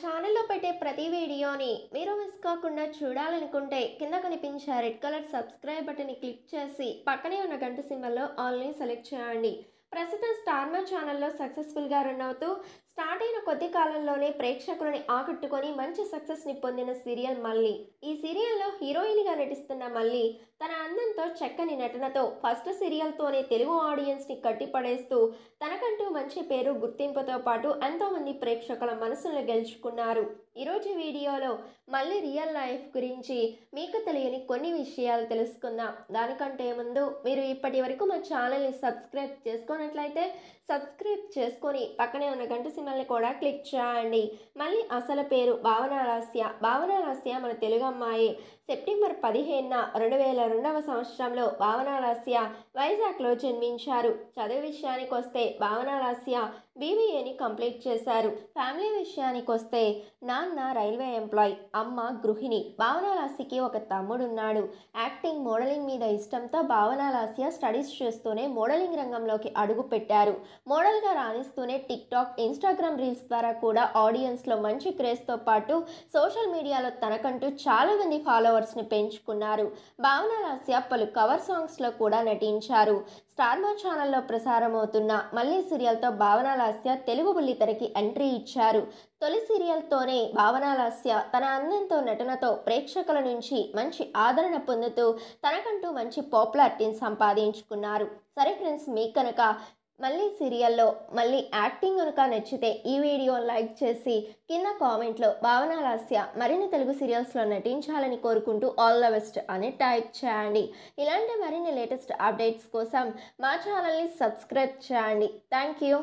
ఛానల్లో పెట్టే ప్రతి వీడియోని మీరు మిస్ కాకుండా చూడాలనుకుంటే కింద కనిపించే రెడ్ కలర్ సబ్స్క్రైబ్ బటన్ని క్లిక్ చేసి పక్కనే ఉన్న గంట సింబల్లో ఆల్ని సెలెక్ట్ చేయండి. ప్రస్తుతం స్టార్ మా ఛానల్లో సక్సెస్ఫుల్గా రన్ అవుతూ స్టార్ట్ అయిన కొద్ది కాలంలోనే ప్రేక్షకులని ఆకట్టుకొని మంచి సక్సెస్ని పొందిన సీరియల్ మల్లి. ఈ సీరియల్లో హీరోయిన్గా నటిస్తున్న మల్లి తన అందంతో చక్కని నటనతో ఫస్ట్ సీరియల్తోనే తెలుగు ఆడియన్స్ని కట్టిపడేస్తూ తనకంటూ మంచి పేరు గుర్తింపుతో పాటు ఎంతోమంది ప్రేక్షకుల మనసులను గెలుచుకున్నారు. ఈరోజు వీడియోలో మల్లి రియల్ లైఫ్ గురించి మీకు తెలియని కొన్ని విషయాలు తెలుసుకుందాం. దానికంటే ముందు మీరు ఇప్పటి వరకు మా ఛానల్ని సబ్స్క్రైబ్ చేసుకున్నట్లయితే సబ్స్క్రైబ్ చేసుకొని పక్కనే ఉన్న గంట మిమ్మల్ని కూడా క్లిక్ చేయండి. మళ్ళీ అసలు పేరు భావన రహస్య మన తెలుగు అమ్మాయి. సెప్టెంబర్ 15, 2002 భావన రహస్య వైజాగ్లో జన్మించారు. చదువు విషయానికి వస్తే భావన రహస్య బీబీఏని కంప్లీట్ చేశారు. ఫ్యామిలీ విషయానికి వస్తే నాన్న రైల్వే ఎంప్లాయ్, అమ్మ గృహిణి. భావన రహస్యకి ఒక తమ్ముడు ఉన్నాడు. యాక్టింగ్, మోడలింగ్ మీద ఇష్టంతో భావన రహస్య స్టడీస్ చేస్తూనే మోడలింగ్ రంగంలోకి అడుగు పెట్టారు. మోడల్గా రాణిస్తూనే టిక్ టాక్, ఇన్స్టాగ్రామ్ రీల్స్ ద్వారా కూడా ఆడియన్స్లో మంచి క్రేజ్తో పాటు సోషల్ మీడియాలో తనకంటూ చాలామంది ఫాలోవర్స్ని పెంచుకున్నారు. భావన రహస్య పలు కవర్ సాంగ్స్లో కూడా నటించారు. స్టార్ మా ఛానల్లో ప్రసారం అవుతున్న మల్లి సీరియల్తో భావన రహస్య తెలుగు బుల్లితెరకి ఎంట్రీ ఇచ్చారు. తొలి సీరియల్తోనే భావన రహస్య తన అందంతో నటనతో ప్రేక్షకుల నుంచి మంచి ఆదరణ పొందుతూ తనకంటూ మంచి పాపులారిటీని సంపాదించుకున్నారు. సరే ఫ్రెండ్స్, మీకు కనుక మల్లి సీరియల్లో మల్లి యాక్టింగ్ కనుక నచ్చితే ఈ వీడియో లైక్ చేసి కింద కామెంట్లో భావన రహస్య మరిన్ని తెలుగు సీరియల్స్లో నటించాలని కోరుకుంటూ ఆల్ ద బెస్ట్ అని టైప్ చేయండి. ఇలాంటి మరిన్ని లేటెస్ట్ అప్డేట్స్ కోసం మా ఛానల్ని సబ్స్క్రైబ్ చేయండి. Thank you.